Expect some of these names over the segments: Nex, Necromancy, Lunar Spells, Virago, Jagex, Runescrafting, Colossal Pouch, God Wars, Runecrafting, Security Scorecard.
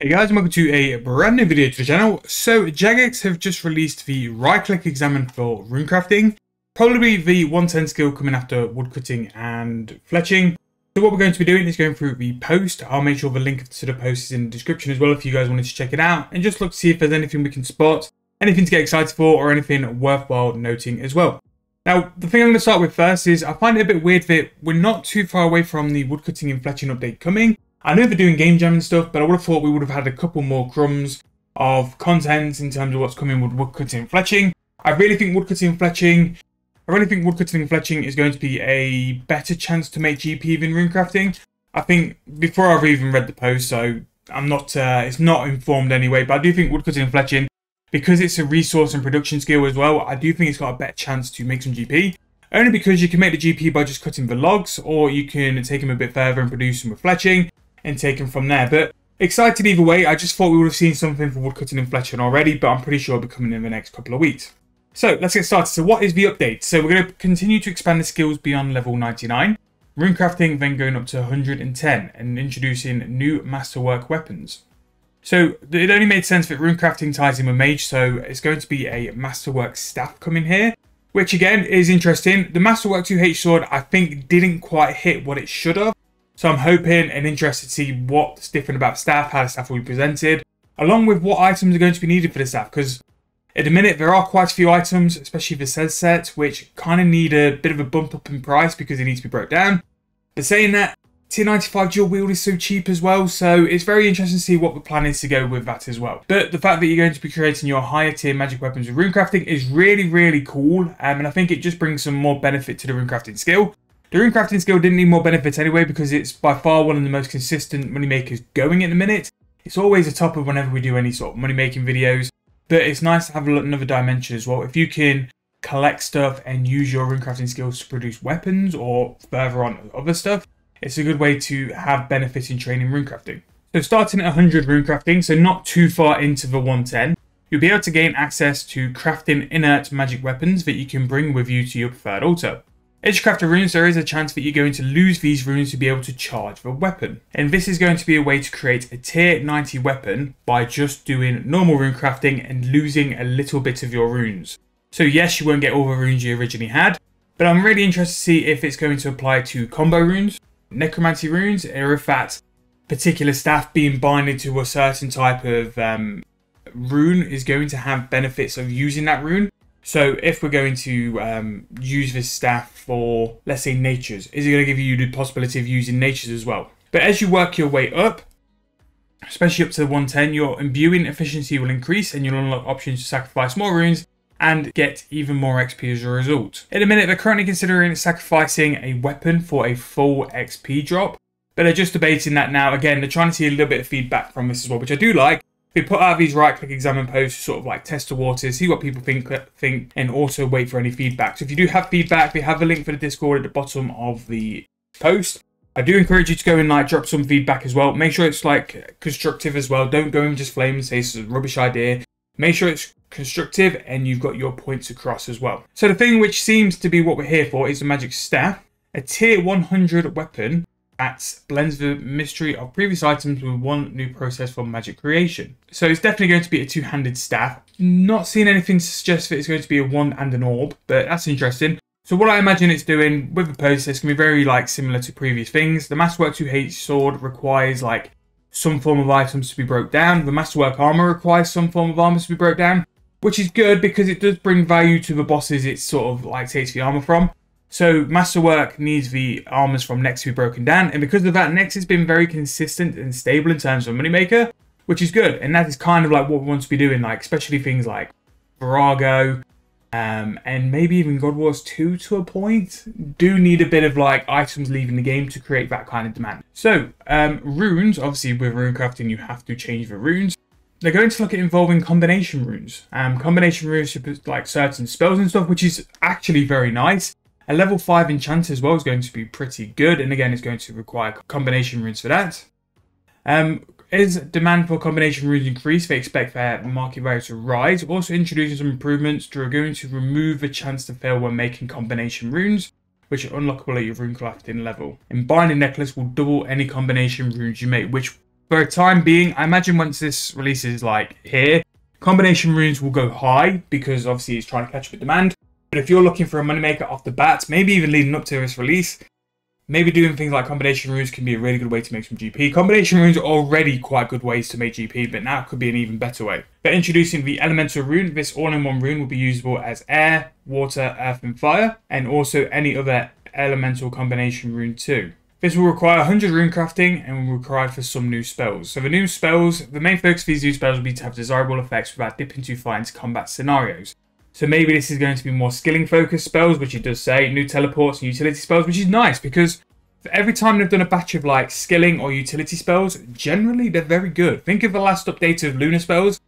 Hey guys, welcome to a brand new video to the channel. So Jagex have just released the right-click examine for Runecrafting, probably the 110 skill coming after woodcutting and fletching. So what we're going to be doing is going through the post. I'll make sure the link to the post is in the description as well if you guys wanted to check it out and just look to see if there's anything we can spot, anything to get excited for, or anything worthwhile noting as well. Now, the thing I'm going to start with first is I find it a bit weird that we're not too far away from the woodcutting and fletching update coming. I know they're doing game jam and stuff, but I would have thought we would have had a couple more crumbs of content in terms of what's coming with woodcutting and fletching. I really think woodcutting and fletching is going to be a better chance to make GP than Runecrafting. I think before I've even read the post, so I'm not, it's not informed anyway, but I do think woodcutting and fletching, because it's a resource and production skill as well, I do think it's got a better chance to make some GP. Only because you can make the GP by just cutting the logs, or you can take them a bit further and produce them with fletching and taken from there. But excited either way. I just thought we would have seen something for woodcutting and fletching already, but I'm pretty sure it'll be coming in the next couple of weeks. So let's get started. So what is the update? So we're going to continue to expand the skills beyond level 99, Runecrafting then going up to 110 and introducing new masterwork weapons. So it only made sense that Runecrafting ties in with mage, so it's going to be a masterwork staff coming here, which again is interesting. The masterwork 2H sword I think didn't quite hit what it should have. So I'm hoping and interested to see what's different about staff, how the staff will be presented, along with what items are going to be needed for the staff. Because at the minute, there are quite a few items, especially the says set, which kind of need a bit of a bump up in price because they need to be broke down. But saying that, tier 95 dual wield is so cheap as well. So it's very interesting to see what the plan is to go with that as well. But the fact that you're going to be creating your higher tier magic weapons with Runecrafting is really, really cool. And I think it just brings some more benefit to the Runecrafting skill. The Runecrafting skill didn't need more benefits anyway because it's by far one of the most consistent money makers going at the minute. It's always a topper whenever we do any sort of money making videos, but it's nice to have another dimension as well. If you can collect stuff and use your Runecrafting skills to produce weapons or further on other stuff, it's a good way to have benefits in training Runecrafting. So starting at 100 Runecrafting, so not too far into the 110, you'll be able to gain access to crafting inert magic weapons that you can bring with you to your preferred altar. As you craft the runes, there is a chance that you're going to lose these runes to be able to charge the weapon. And this is going to be a way to create a tier 90 weapon by just doing normal rune crafting and losing a little bit of your runes. So yes, you won't get all the runes you originally had, but I'm really interested to see if it's going to apply to combo runes, necromancy runes, or if that particular staff being binded to a certain type of rune is going to have benefits of using that rune. So if we're going to use this staff for, let's say, natures, is it going to give you the possibility of using natures as well? But as you work your way up, especially up to the 110, your imbuing efficiency will increase and you'll unlock options to sacrifice more runes and get even more XP as a result. In a minute, they're currently considering sacrificing a weapon for a full XP drop, but they're just debating that now. Again, they're trying to see a little bit of feedback from this as well, which I do like. We put out these right-click examine posts, sort of like test the waters, see what people think, and also wait for any feedback. So if you do have feedback, we have a link for the Discord at the bottom of the post. I do encourage you to go and like drop some feedback as well. Make sure it's like constructive as well. Don't go and just flame and say it's a rubbish idea. Make sure it's constructive and you've got your points across as well. So the thing which seems to be what we're here for is the magic staff, a tier 100 weapon that blends the mystery of previous items with one new process for magic creation. So it's definitely going to be a two-handed staff. Not seeing anything to suggest that it's going to be a wand and an orb, but that's interesting. So what I imagine it's doing with the process can be very similar to previous things. The masterwork 2H sword requires some form of items to be broke down. The masterwork armor requires some form of armor to be broke down, which is good because it does bring value to the bosses it sort of takes the armor from. So masterwork needs the armors from Nex to be broken down, and because of that, Nex has been very consistent and stable in terms of moneymaker, which is good. And that is kind of what we want to be doing, especially things like Virago, and maybe even God Wars 2 to a point do need a bit of items leaving the game to create that kind of demand. So runes, obviously with Runecrafting you have to change the runes. They're going to look at involving combination runes. Combination runes should like certain spells and stuff, which is actually very nice. A level 5 enchanter as well is going to be pretty good, and again, it's going to require combination runes for that. As demand for combination runes increase, they expect their market value to rise. Also introducing some improvements to Dragoon to remove the chance to fail when making combination runes, which are unlockable at your Runecrafting level. And binding necklace will double any combination runes you make, which for the time being, I imagine once this releases like here, combination runes will go high because obviously he's trying to catch up with demand. But if you're looking for a moneymaker off the bat, maybe even leading up to this release, maybe doing things like combination runes can be a really good way to make some GP. Combination runes are already quite good ways to make GP, but now it could be an even better way. But introducing the Elemental Rune, this all-in-one rune will be usable as Air, Water, Earth and Fire, and also any other Elemental combination rune too. This will require 100 runecrafting and will require for some new spells. So the new spells, the main focus of these new spells will be to have desirable effects without dipping too far into combat scenarios. So maybe this is going to be more skilling focused spells, which it does say, new teleports and utility spells, which is nice because for every time they've done a batch of like skilling or utility spells, generally they're very good. Think of the last update of Lunar Spells.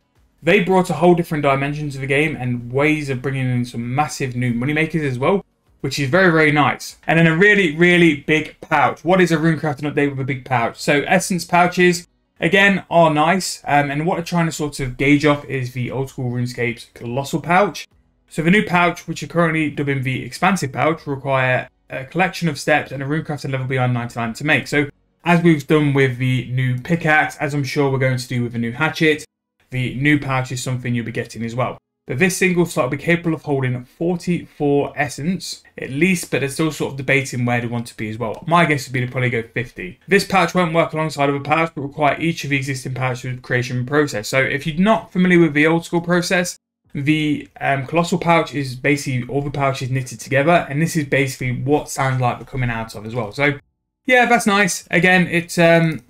They brought a whole different dimension to the game and ways of bringing in some massive new moneymakers as well, which is very, very nice. And then a really, really big pouch. What is a Runecrafting update with a big pouch? So essence pouches, again, are nice. And what they're trying to sort of gauge off is the old school RuneScape's Colossal Pouch. So the new pouch, which are currently dubbing the Expansive Pouch, will require a collection of steps and a runecrafting level beyond 99 to make. So as we've done with the new pickaxe, as I'm sure we're going to do with the new hatchet, the new pouch is something you'll be getting as well. But this single slot will be capable of holding 44 essence, at least, but they're still sort of debating where they want to be as well. My guess would be to probably go 50. This pouch won't work alongside other pouches, but require each of the existing pouches creation process. So if you're not familiar with the old school process, the Colossal Pouch is basically all the pouches knitted together, and this is basically what sounds like they're coming out of as well. So yeah, that's nice. Again, it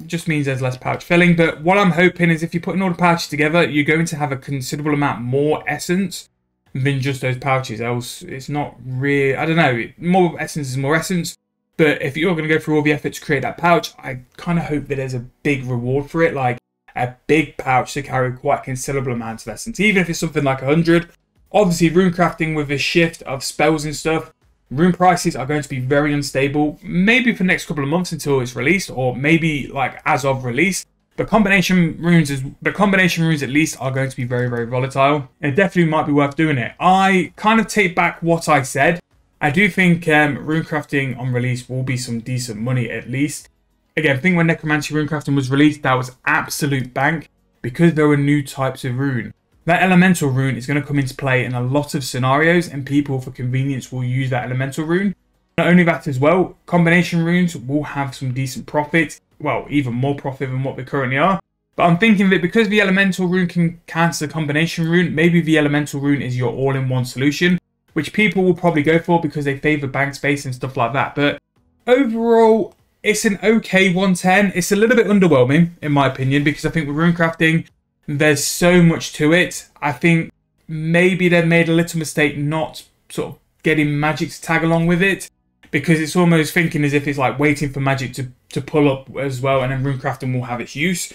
just means there's less pouch filling, but what I'm hoping is if you're putting all the pouches together, you're going to have a considerable amount more essence than just those pouches. Else it's not really, I don't know, more essence is more essence. But if you're going to go through all the effort to create that pouch, I kind of hope that there's a big reward for it, like a big pouch to carry quite considerable amounts of essence, even if it's something like 100. Obviously, runecrafting with the shift of spells and stuff, rune prices are going to be very unstable, maybe for the next couple of months until it's released, or maybe like as of release. But combination runes at least are going to be very, very volatile. It definitely might be worth doing it. I kind of take back what I said. I do think runecrafting on release will be some decent money at least. Again, I think when Necromancy Runecrafting was released, that was absolute bank because there were new types of rune. That elemental rune is going to come into play in a lot of scenarios, and people for convenience will use that elemental rune. Not only that as well, combination runes will have some decent profit, well, even more profit than what they currently are. But I'm thinking that because the elemental rune can cancel the combination rune, maybe the elemental rune is your all-in-one solution, which people will probably go for because they favour bank space and stuff like that. But overall, it's an okay 110. It's a little bit underwhelming, in my opinion, because I think with runecrafting, there's so much to it. I think maybe they've made a little mistake not sort of getting magic to tag along with it, because it's almost thinking as if it's like waiting for magic to pull up as well, and then runecrafting will have its use.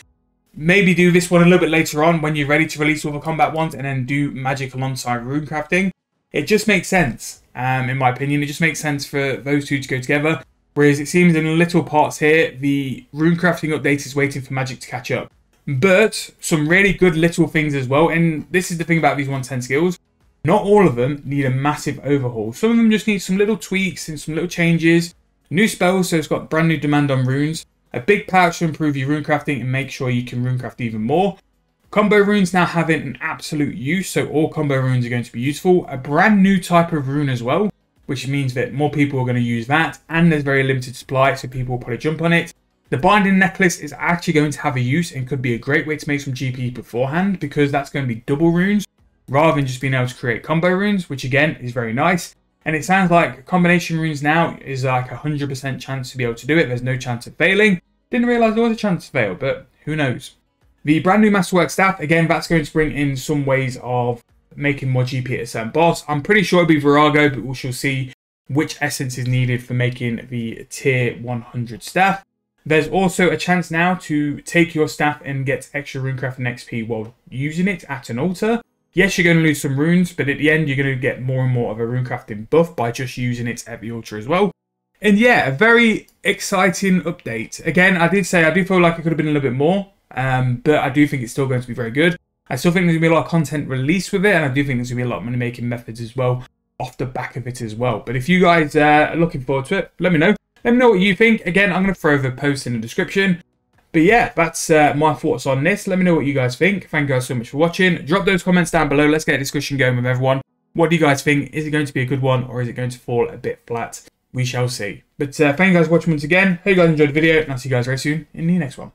Maybe do this one a little bit later on when you're ready to release all the combat ones, and then do magic alongside runecrafting. It just makes sense, in my opinion. It just makes sense for those two to go together. Whereas it seems in little parts here, the runecrafting update is waiting for magic to catch up. But some really good little things as well. And this is the thing about these 110 skills. Not all of them need a massive overhaul. Some of them just need some little tweaks and some little changes. New spells, so it's got brand new demand on runes. A big pouch to improve your runecrafting and make sure you can runecraft even more. Combo runes now having an absolute use, so all combo runes are going to be useful. A brand new type of rune as well, which means that more people are going to use that, and there's very limited supply, so people will probably jump on it. The binding necklace is actually going to have a use and could be a great way to make some GP beforehand, because that's going to be double runes rather than just being able to create combo runes, which again is very nice. And it sounds like combination runes now is like 100% chance to be able to do it. There's no chance of failing. Didn't realize there was a chance to fail, but who knows. The brand new masterwork staff, again, that's going to bring in some ways of making more GP at a certain boss. I'm pretty sure it'll be Virago, but we shall see which essence is needed for making the tier 100 staff. There's also a chance now to take your staff and get extra runecrafting XP while using it at an altar. Yes, you're going to lose some runes, but at the end you're going to get more and more of a runecrafting buff by just using it at the altar as well. And yeah, a very exciting update. Again, I did say I do feel like it could have been a little bit more, but I do think it's still going to be very good. I still think there's going to be a lot of content released with it, and I do think there's going to be a lot of money-making methods as well off the back of it as well. But if you guys are looking forward to it, let me know. Let me know what you think. Again, I'm going to throw the post in the description. But yeah, that's my thoughts on this. Let me know what you guys think. Thank you guys so much for watching. Drop those comments down below. Let's get a discussion going with everyone. What do you guys think? Is it going to be a good one or is it going to fall a bit flat? We shall see. But thank you guys for watching once again. Hope you guys enjoyed the video and I'll see you guys very soon in the next one.